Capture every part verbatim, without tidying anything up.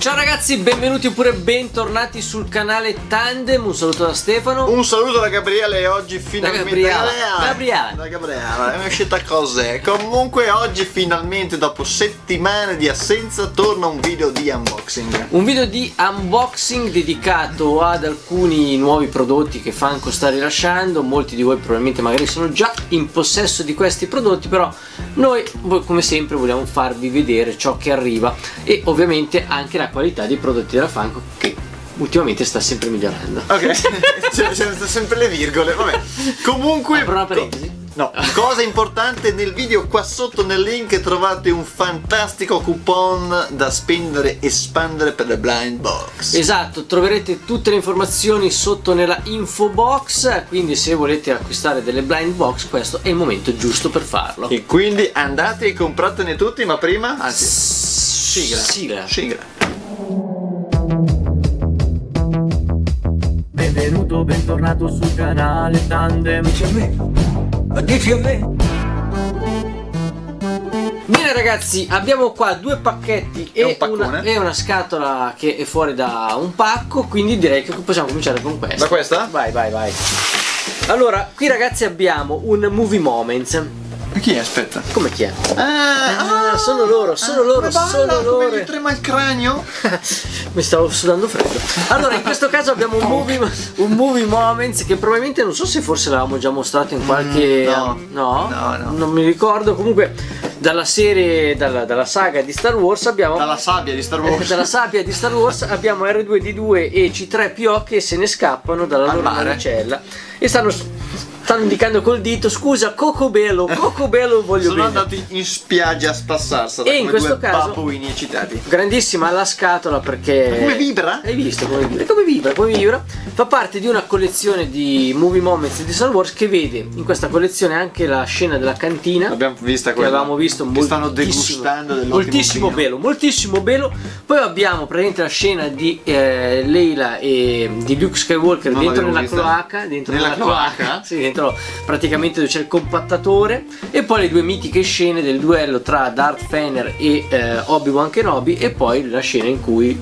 Ciao ragazzi, benvenuti oppure bentornati sul canale Tandem. Un saluto da Stefano. Un saluto da Gabriele. E oggi finalmente da Gabriele. Gabriele. Da Gabriele. È una scelta cos'è. Comunque oggi finalmente, dopo settimane di assenza, torna un video di unboxing. Un video di unboxing dedicato ad alcuni nuovi prodotti che Funko sta rilasciando. Molti di voi probabilmente magari sono già in possesso di questi prodotti, però noi come sempre vogliamo farvi vedere ciò che arriva e ovviamente anche la qualità dei prodotti della Funko che ultimamente sta sempre migliorando. Ok, cioè, cioè, sta sempre le virgole, vabbè. Comunque, apro una parentesi. No, cosa importante, nel video qua sotto nel link trovate un fantastico coupon da spendere e spandere per le blind box. Esatto, troverete tutte le informazioni sotto nella info box, quindi se volete acquistare delle blind box questo è il momento giusto per farlo. E quindi andate e compratene tutti, ma prima... Anzi, sigla. Sigla. Sigla. Benvenuto, bentornato sul canale Tandem. Dici a me, dici a me. Bene ragazzi, abbiamo qua due pacchetti e un una, e una scatola che è fuori da un pacco, quindi direi che possiamo cominciare con questa. Da questa? Vai, vai, vai. Allora, qui ragazzi abbiamo un Movie Moments. Ma chi è? Aspetta. Come chi è? Ah, ah sono loro, sono ah, loro, balla, sono loro. Mi trema il cranio. Mi stavo sudando freddo. Allora, in questo caso abbiamo un movie, un movie Moments che probabilmente non so se forse l'avevamo già mostrato in qualche... Mm, no. No? No, no, non mi ricordo. Comunque, dalla serie, dalla, dalla saga di Star Wars abbiamo... Dalla sabbia di Star Wars. Eh, dalla sabbia di Star Wars abbiamo R due D due e C tre P O che se ne scappano dalla loro cella e stanno... Stanno indicando col dito, scusa, Coco bello, Coco bello, voglio Sono bene. Sono andati in spiaggia a spassarsela. E in questo caso, babbuini eccitati. Grandissima la scatola perché... Come vibra? Hai visto come vibra? Come vibra, come vibra. Fa parte di una collezione di Movie Moments di Star Wars che vede in questa collezione anche la scena della cantina. L'abbiamo vista quella. Che avevamo visto molto. Che stanno degustando dell'ottimo Moltissimo bello, moltissimo bello. Poi abbiamo praticamente la scena di eh, Leila e di Luke Skywalker non dentro nella vista. Cloaca. Dentro nella, nella cloaca? cloaca. Sì, dentro praticamente dove c'è il compattatore, e poi le due mitiche scene del duello tra Darth Vader e eh, Obi-Wan Kenobi, e poi la scena in cui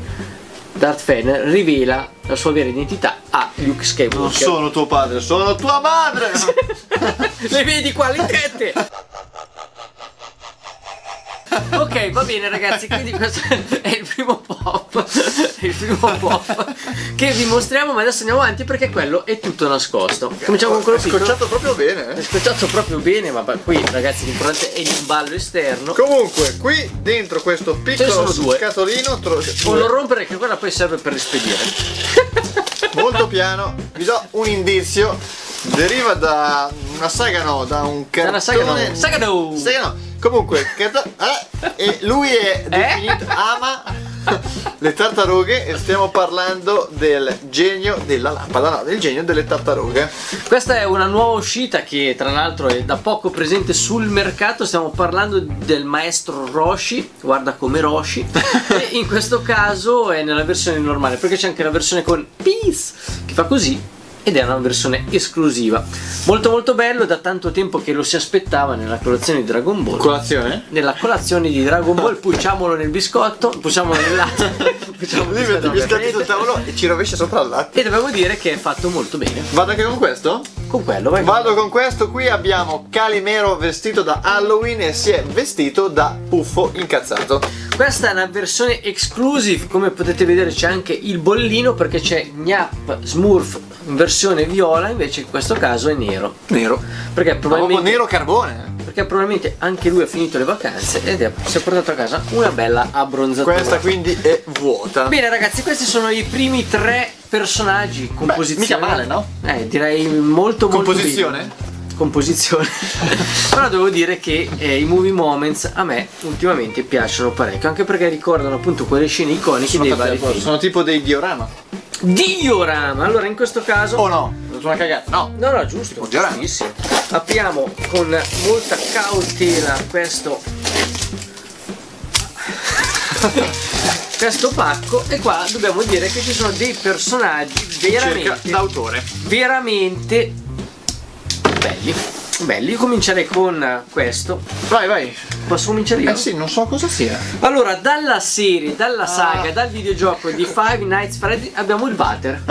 Darth Vader rivela la sua vera identità a Luke Skywalker. Non sono tuo padre, sono tua madre. Le vedi qua le tette. Ok, va bene ragazzi, quindi questo è il primo pop, il primo pop che vi mostriamo, ma adesso andiamo avanti perché quello è tutto nascosto. Cominciamo con quello piccolo. È scocciato proprio bene. È scocciato proprio bene, ma qui ragazzi l'importante è l'imballo esterno. Comunque qui dentro questo piccolo scatolino non lo rompere che quella poi serve per rispedire. Molto piano, vi do un indizio, deriva da una saga, no, da un cartone, da una saga no, saga no. Saga no. Comunque, ah, e lui è definito, eh? ama le tartarughe, e stiamo parlando del genio della lampada, no, del genio delle tartarughe. Questa è una nuova uscita che tra l'altro è da poco presente sul mercato, stiamo parlando del Maestro Roshi, guarda come Roshi, e in questo caso è nella versione normale, perché c'è anche la versione con Peace, che fa così. Ed è una versione esclusiva. Molto molto bello, da tanto tempo che lo si aspettava nella colazione di Dragon Ball. Colazione? Nella colazione di Dragon Ball, pucciamolo nel biscotto, pucciamolo nel latte. Pucciamolo nel biscotto, biscotti sul tavolo e ci rovescia sopra il latte. E dobbiamo dire che è fatto molto bene. Vado anche con questo? Con quello, vai. Vado con questo, qui abbiamo Calimero vestito da Halloween e si è vestito da Puffo incazzato. Questa è una versione exclusive, come potete vedere c'è anche il bollino perché c'è Gnapp, Smurf, in versione viola, invece in questo caso è nero. Nero. Perché probabilmente... Ma nero carbone. Perché probabilmente anche lui ha finito le vacanze ed è, si è portato a casa una bella abbronzatura. Questa quindi è vuota. Bene ragazzi, questi sono i primi tre personaggi composizionali. Mica male, no? Eh, direi molto molto Composizione? Bene. Composizione. Però devo dire che eh, i Movie Moments a me ultimamente piacciono parecchio, anche perché ricordano appunto quelle scene iconiche sono dei vari film. Sono tipo dei diorama. Diorama! Allora in questo caso... Oh no, ho dato una cagata. No, no, no, giusto. Un diorama. Apriamo con molta cautela questo... questo pacco, e qua dobbiamo dire che ci sono dei personaggi veramente... Cerca d'autore. Veramente... belli, belli. Io comincerei con questo. Vai, vai. Posso cominciare io? Eh sì, non so cosa sia. Allora, dalla serie, dalla ah. saga, dal videogioco di Five Nights at Freddy's abbiamo il water.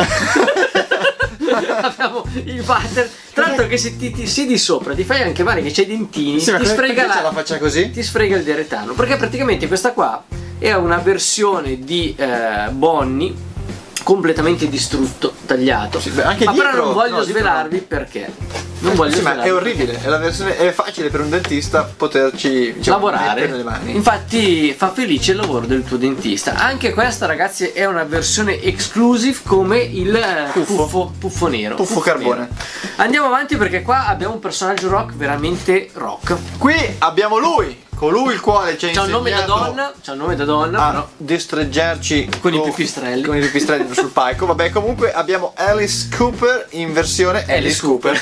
Abbiamo il water. Tra l'altro che se ti, ti siedi sopra ti fai anche male che c'è i dentini, sì, ti sfrega la, la faccia così? Ti sfrega il deretano. Perché praticamente questa qua è una versione di eh, Bonnie completamente distrutto, tagliato. Sì, beh, anche ma dietro, però non voglio no, svelarvi no. perché. Non eh, voglio sì, svelarvi. Ma è orribile, è, la versione, è facile per un dentista poterci diciamo, lavorare. Le mani. Infatti fa felice il lavoro del tuo dentista. Anche questa, ragazzi, è una versione exclusive come il Puffo, puffo, puffo nero. Puffo, puffo carbone. Nero. Andiamo avanti perché qua abbiamo un personaggio rock veramente rock. Qui abbiamo lui! Colui il quale c'è un nome da donna, c'ha un nome da donna, ah, però destreggiarci con, con i pipistrelli, con i pipistrelli sul palco. Vabbè, comunque abbiamo Alice Cooper in versione Alice Cooper.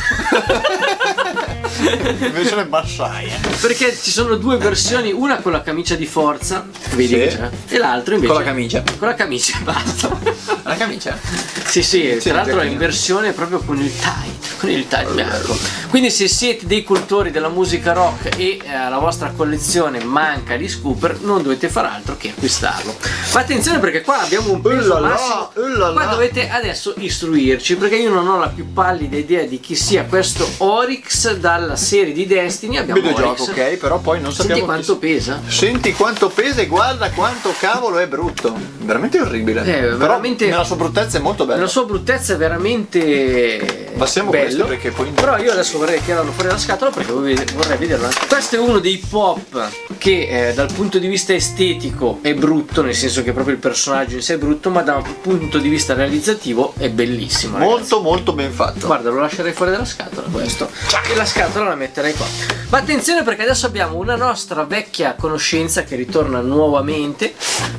In versione massaia. Perché ci sono due versioni, una con la camicia di forza, vedi sì. che c'è, e l'altra invece con la camicia. Con la camicia basta. La camicia? Sì, sì, sì, tra l'altro è in versione proprio con il tight, con il tight bianco. Quindi se siete dei cultori della musica rock e eh, la vostra collezione manca di Scooper, non dovete far altro che acquistarlo. Ma attenzione perché qua abbiamo un peso massimo, qua dovete adesso istruirci perché io non ho la più pallida idea di chi sia questo Oryx dalla serie di Destiny. Abbiamo un videogioco, ok, però poi non sappiamo. Senti quanto chi... pesa. Senti quanto pesa e guarda quanto cavolo è brutto. Veramente orribile. Eh, però veramente, nella sua bruttezza è molto bello. Nella sua bruttezza è veramente passiamo bello. Perché poi però io adesso vorrei tirarlo fuori dalla scatola perché vorrei vederlo. Questo è uno dei pop che eh, dal punto di vista estetico è brutto, nel senso che proprio il personaggio in sé è brutto, ma dal punto di vista realizzativo è bellissimo, ragazzi. Molto molto ben fatto. Guarda, lo lascerei fuori dalla scatola questo. Ciao. E la scatola la metterei qua. Ma attenzione perché adesso abbiamo una nostra vecchia conoscenza che ritorna nuovamente,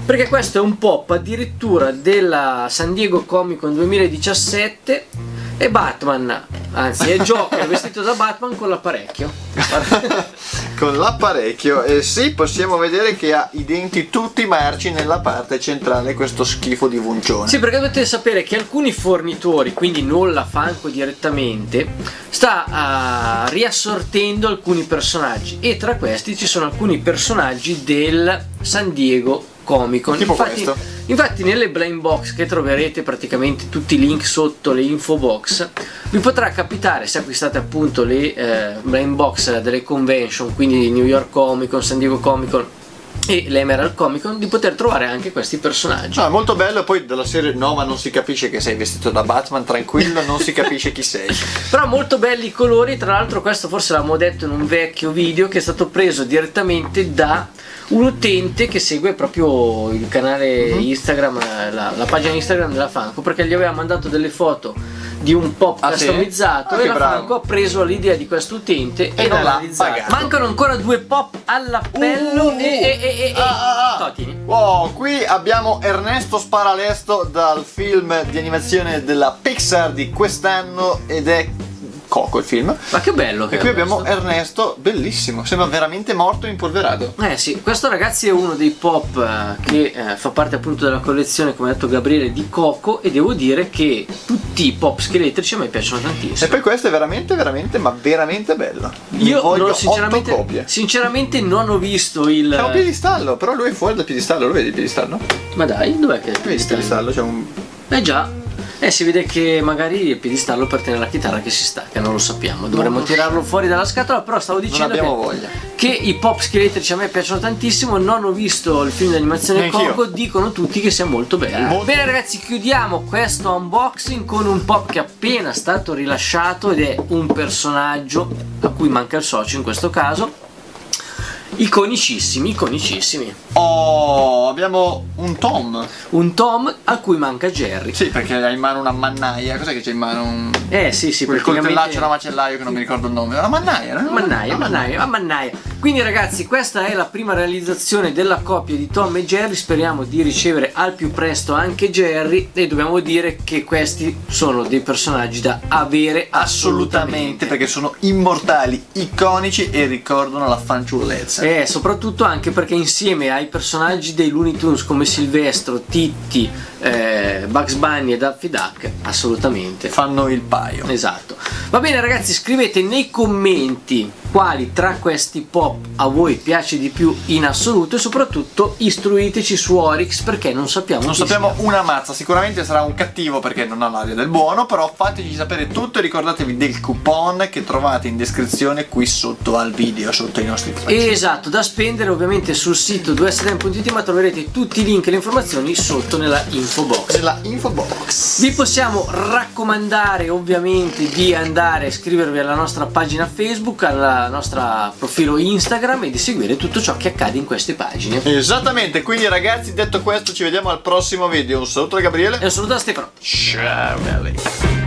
perché questo è un pop addirittura della San Diego Comic-Con duemiladiciassette e Batman, anzi è Joker vestito da Batman con l'apparecchio. Con l'apparecchio, e eh sì, possiamo vedere che ha i denti tutti marci nella parte centrale, questo schifo di vuncione. Sì, perché dovete sapere che alcuni fornitori, quindi non la Funko direttamente, sta uh, riassortendo alcuni personaggi e tra questi ci sono alcuni personaggi del San Diego Comic-Con. Tipo infatti, questo. Infatti nelle blind box che troverete praticamente tutti i link sotto le info box vi potrà capitare, se acquistate appunto le eh, blind box delle convention, quindi New York Comic Con, San Diego Comic Con e l'Emerald Comic Con, di poter trovare anche questi personaggi. Ah, molto bello. Poi dalla serie no, ma non si capisce che sei vestito da Batman, tranquillo, non si capisce chi sei. Però molto belli i colori. Tra l'altro questo forse l'abbiamo detto in un vecchio video che è stato preso direttamente da un utente che segue proprio il canale Instagram, la, la pagina Instagram della Funko, perché gli aveva mandato delle foto di un pop ah, customizzato sì? ah, e la bravo. Funko ha preso l'idea di questo utente e, e non l'ha pagato. Mancano ancora due pop all'appello uh, e, e, e, e ah, Totini. Wow, qui abbiamo Ernesto Sparalesto dal film di animazione della Pixar di quest'anno ed è Coco il film. Ma che bello che E qui abbiamo questo. Ernesto, bellissimo, sembra veramente morto e impolverato. Eh sì, questo ragazzi è uno dei pop che eh, fa parte appunto della collezione, come ha detto Gabriele, di Coco, e devo dire che tutti i pop scheletrici a me piacciono tantissimo. E poi questo è veramente veramente ma veramente bello. Io voglio non, sinceramente, otto copie. Sinceramente non ho visto il... C'è un piedistallo, però lui è fuori dal piedistallo, lo vedi il piedistallo? Ma dai, dov'è che è il piedistallo? Il piedistallo c'è un... Eh già. Eh, si vede che magari il piedistallo per tenere la chitarra che si stacca, non lo sappiamo, dovremmo tirarlo fuori dalla scatola. Però stavo dicendo che, che i pop scheletrici a me piacciono tantissimo, non ho visto il film d'animazione Coco, dicono tutti che sia molto bello. Molto bene ragazzi, chiudiamo questo unboxing con un pop che è appena stato rilasciato ed è un personaggio a cui manca il socio in questo caso. Iconicissimi, iconicissimi. Oh, abbiamo un Tom. Un Tom a cui manca Jerry. Sì, perché ha in mano una mannaia. Cos'è che c'è in mano? Un... Eh sì, sì, quel coltellaccio da macellaio che non mi ricordo il nome. Una mannaia, no? Mannaia, mannaia, una mannaia. Quindi ragazzi, questa è la prima realizzazione della coppia di Tom e Jerry. Speriamo di ricevere al più presto anche Jerry. E dobbiamo dire che questi sono dei personaggi da avere assolutamente, assolutamente, perché sono immortali, iconici e ricordano la fanciullezza. Eh, soprattutto anche perché insieme ai personaggi dei Looney Tunes come Silvestro, Titti, eh, Bugs Bunny e Duffy Duck assolutamente fanno il paio. Esatto. Va bene ragazzi, scrivete nei commenti quali tra questi pop a voi piace di più in assoluto e soprattutto istruiteci su Oryx, perché non sappiamo. Non sappiamo sia. una mazza, sicuramente sarà un cattivo perché non ha l'aria del buono, però fateci sapere tutto e ricordatevi del coupon che trovate in descrizione qui sotto al video, sotto i nostri prezzi. Esatto, da spendere ovviamente sul sito due stime punto it, ma troverete tutti i link e le informazioni sotto nella info box. Nella info box. Vi possiamo raccomandare ovviamente di andare a iscrivervi alla nostra pagina Facebook, al nostro profilo Instagram e di seguire tutto ciò che accade in queste pagine. Esattamente, quindi ragazzi, detto questo ci vediamo al prossimo video. Un saluto da Gabriele e un saluto da Stefano. Ciao belli.